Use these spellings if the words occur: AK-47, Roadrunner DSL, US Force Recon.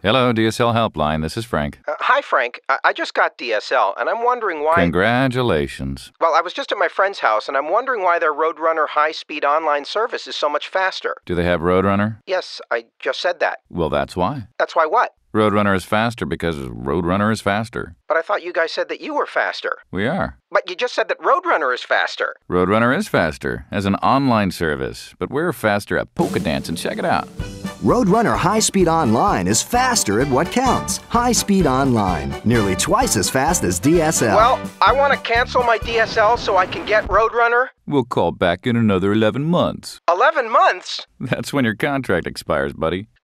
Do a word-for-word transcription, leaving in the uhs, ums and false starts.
Hello, D S L Helpline. This is Frank. Uh, hi, Frank. I, I just got D S L, and I'm wondering why... Congratulations. Well, I was just at my friend's house, and I'm wondering why their Roadrunner high-speed online service is so much faster. Do they have Roadrunner? Yes, I just said that. Well, that's why. That's why what? Roadrunner is faster because Roadrunner is faster. But I thought you guys said that you were faster. We are. But you just said that Roadrunner is faster. Roadrunner is faster as an online service, but we're faster at polka dancing. Check it out. Roadrunner High Speed Online is faster at what counts. High Speed Online, nearly twice as fast as D S L. Well, I want to cancel my D S L so I can get Roadrunner. We'll call back in another eleven months. eleven months? That's when your contract expires, buddy.